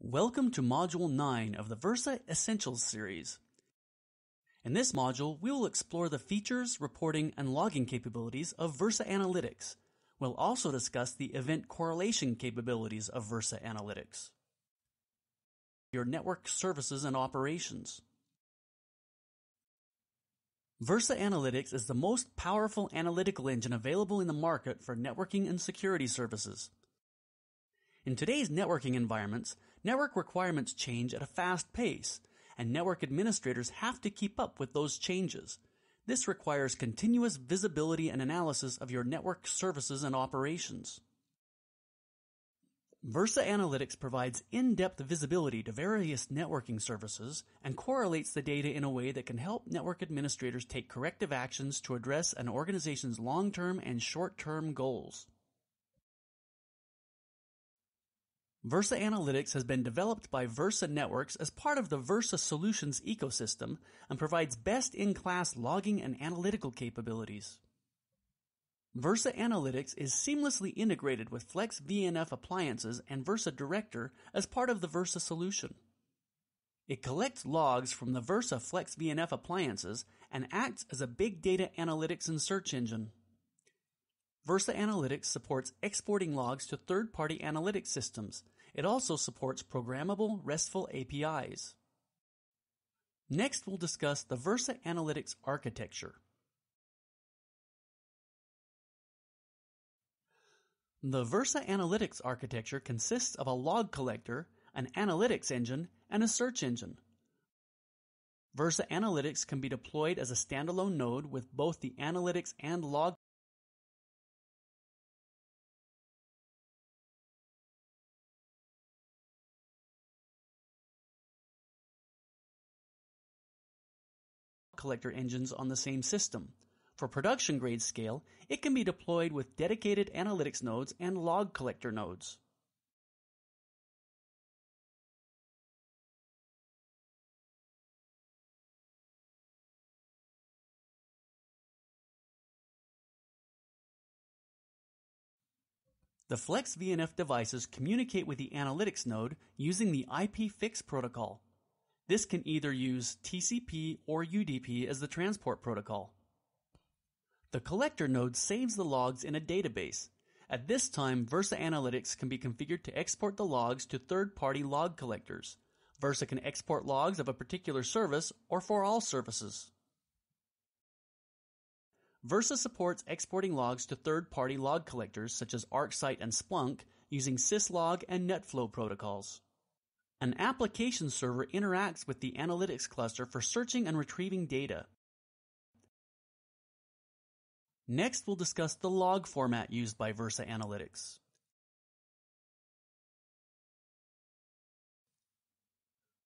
Welcome to Module 9 of the Versa Essentials series. In this module, we will explore the features, reporting, and logging capabilities of Versa Analytics. We'll also discuss the event correlation capabilities of Versa Analytics. Your network services and operations. Versa Analytics is the most powerful analytical engine available in the market for networking and security services. In today's networking environments, network requirements change at a fast pace, and network administrators have to keep up with those changes. This requires continuous visibility and analysis of your network services and operations. Versa Analytics provides in-depth visibility to various networking services and correlates the data in a way that can help network administrators take corrective actions to address an organization's long-term and short-term goals. Versa Analytics has been developed by Versa Networks as part of the Versa Solutions ecosystem and provides best-in-class logging and analytical capabilities. Versa Analytics is seamlessly integrated with Flex VNF appliances and Versa Director as part of the Versa solution. It collects logs from the Versa Flex VNF appliances and acts as a big data analytics and search engine. Versa Analytics supports exporting logs to third-party analytics systems. It also supports programmable RESTful APIs. Next, we'll discuss the Versa Analytics architecture. The Versa Analytics architecture consists of a log collector, an analytics engine, and a search engine. Versa Analytics can be deployed as a standalone node with both the analytics and log collector engines on the same system. For production grade scale, it can be deployed with dedicated analytics nodes and log collector nodes. The Flex VNF devices communicate with the analytics node using the IPFIX protocol. This can either use TCP or UDP as the transport protocol. The collector node saves the logs in a database. At this time, Versa Analytics can be configured to export the logs to third-party log collectors. Versa can export logs of a particular service or for all services. Versa supports exporting logs to third-party log collectors such as ArcSight and Splunk using Syslog and NetFlow protocols. An application server interacts with the analytics cluster for searching and retrieving data. Next, we'll discuss the log format used by Versa Analytics.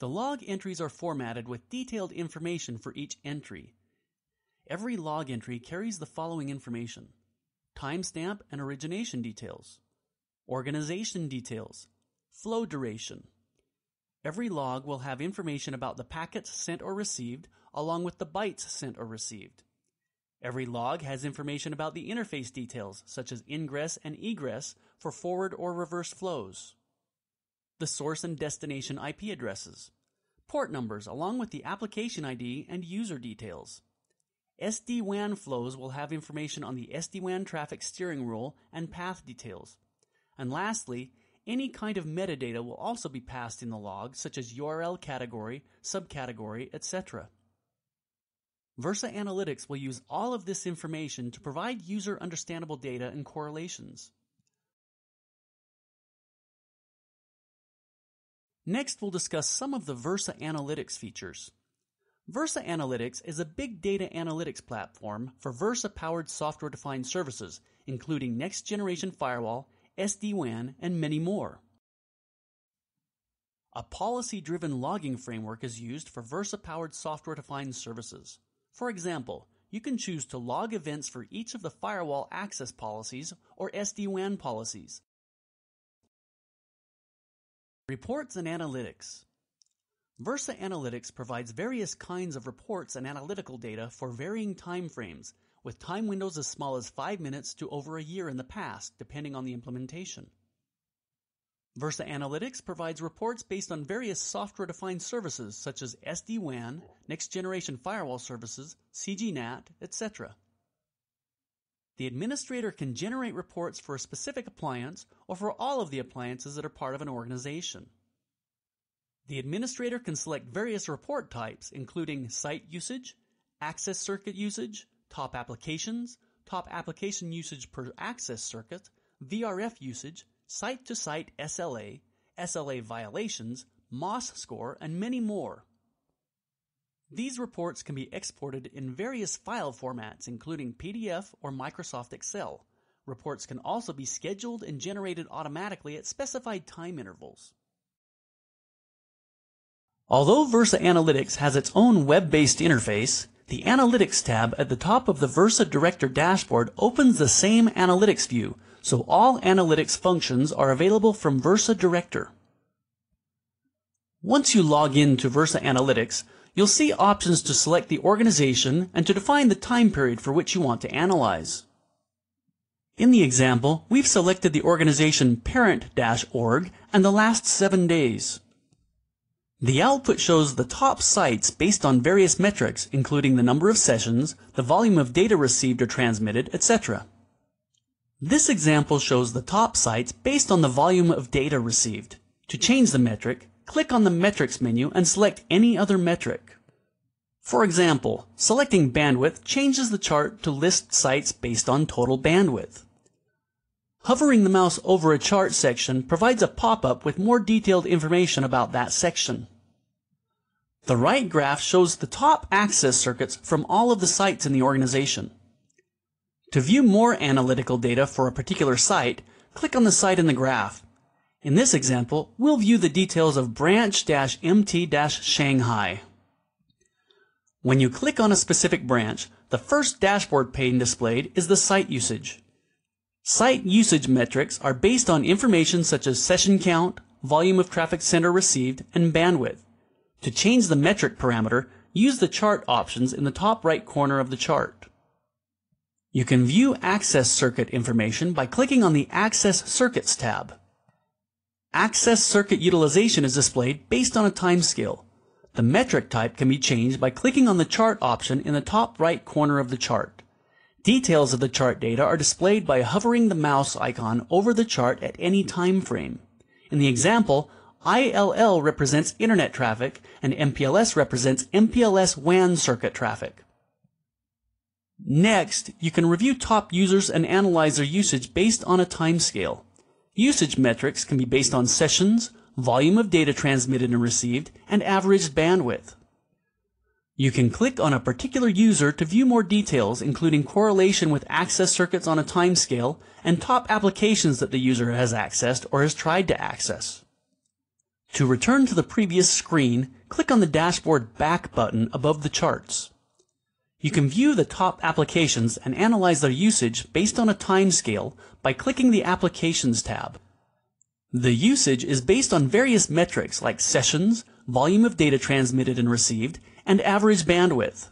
The log entries are formatted with detailed information for each entry. Every log entry carries the following information: timestamp and origination details, organization details, flow duration. Every log will have information about the packets sent or received, along with the bytes sent or received. Every log has information about the interface details, such as ingress and egress for forward or reverse flows, the source and destination IP addresses, port numbers, along with the application ID and user details. SD-WAN flows will have information on the SD-WAN traffic steering rule and path details. And lastly, any kind of metadata will also be passed in the log, such as URL category, subcategory, etc. Versa Analytics will use all of this information to provide user-understandable data and correlations. Next, we'll discuss some of the Versa Analytics features. Versa Analytics is a big data analytics platform for Versa-powered software-defined services, including next-generation firewall, SD-WAN, and many more. A policy-driven logging framework is used for Versa-powered software-defined services. For example, you can choose to log events for each of the firewall access policies or SD-WAN policies. Reports and analytics. Versa Analytics provides various kinds of reports and analytical data for varying time frames, with time windows as small as 5 minutes to over a year in the past, depending on the implementation. Versa Analytics provides reports based on various software-defined services such as SD-WAN, next-generation firewall services, CG-NAT, etc. The administrator can generate reports for a specific appliance or for all of the appliances that are part of an organization. The administrator can select various report types, including site usage, access circuit usage, top applications, top application usage per access circuit, VRF usage, site-to-site SLA, SLA violations, MOS score, and many more. These reports can be exported in various file formats, including PDF or Microsoft Excel. Reports can also be scheduled and generated automatically at specified time intervals. Although Versa Analytics has its own web-based interface, the Analytics tab at the top of the Versa Director dashboard opens the same Analytics view, so all Analytics functions are available from Versa Director. Once you log in to Versa Analytics, you'll see options to select the organization and to define the time period for which you want to analyze. In the example, we've selected the organization parent-org and the last 7 days. The output shows the top sites based on various metrics, including the number of sessions, the volume of data received or transmitted, etc. This example shows the top sites based on the volume of data received. To change the metric, click on the Metrics menu and select any other metric. For example, selecting bandwidth changes the chart to list sites based on total bandwidth. Hovering the mouse over a chart section provides a pop-up with more detailed information about that section. The right graph shows the top access circuits from all of the sites in the organization. To view more analytical data for a particular site, click on the site in the graph. In this example, we'll view the details of Branch-MT-Shanghai. When you click on a specific branch, the first dashboard pane displayed is the site usage. Site usage metrics are based on information such as session count, volume of traffic center received, and bandwidth. To change the metric parameter, use the chart options in the top right corner of the chart. You can view access circuit information by clicking on the Access Circuits tab. Access circuit utilization is displayed based on a timescale. The metric type can be changed by clicking on the chart option in the top right corner of the chart. Details of the chart data are displayed by hovering the mouse icon over the chart at any time frame. In the example, ILL represents internet traffic and MPLS represents MPLS WAN circuit traffic. Next, you can review top users and analyze their usage based on a timescale. Usage metrics can be based on sessions, volume of data transmitted and received, and averaged bandwidth. You can click on a particular user to view more details, including correlation with access circuits on a timescale and top applications that the user has accessed or has tried to access. To return to the previous screen, click on the dashboard back button above the charts. You can view the top applications and analyze their usage based on a timescale by clicking the Applications tab. The usage is based on various metrics like sessions, volume of data transmitted and received, and average bandwidth.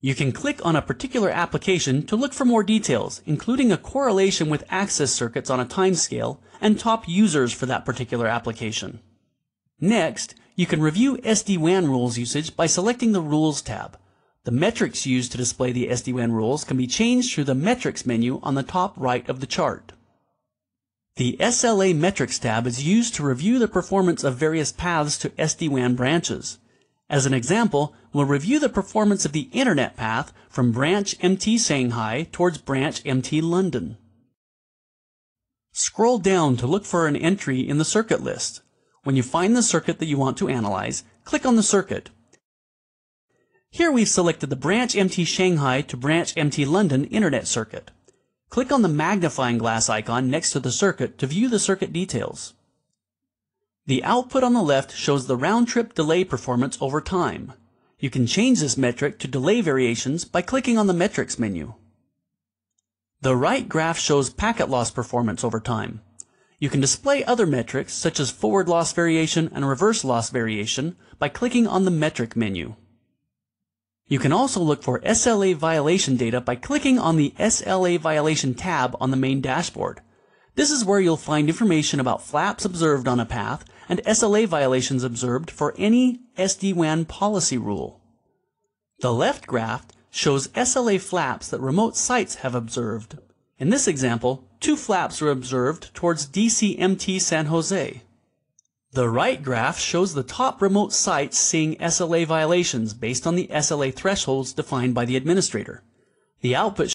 You can click on a particular application to look for more details, including a correlation with access circuits on a timescale and top users for that particular application. Next, you can review SD-WAN rules usage by selecting the Rules tab. The metrics used to display the SD-WAN rules can be changed through the Metrics menu on the top right of the chart. The SLA Metrics tab is used to review the performance of various paths to SD-WAN branches. As an example, we'll review the performance of the Internet path from Branch-MT-Shanghai towards Branch MT London. Scroll down to look for an entry in the circuit list. When you find the circuit that you want to analyze, click on the circuit. Here we've selected the Branch MT Shanghai to Branch MT London internet circuit. Click on the magnifying glass icon next to the circuit to view the circuit details. The output on the left shows the round-trip delay performance over time. You can change this metric to delay variations by clicking on the Metrics menu. The right graph shows packet loss performance over time. You can display other metrics such as forward loss variation and reverse loss variation by clicking on the Metric menu. You can also look for SLA violation data by clicking on the SLA Violation tab on the main dashboard. This is where you'll find information about flaps observed on a path and SLA violations observed for any SD-WAN policy rule. The left graph shows SLA flaps that remote sites have observed. In this example, 2 flaps were observed towards DCMT San Jose. The right graph shows the top remote sites seeing SLA violations based on the SLA thresholds defined by the administrator. The output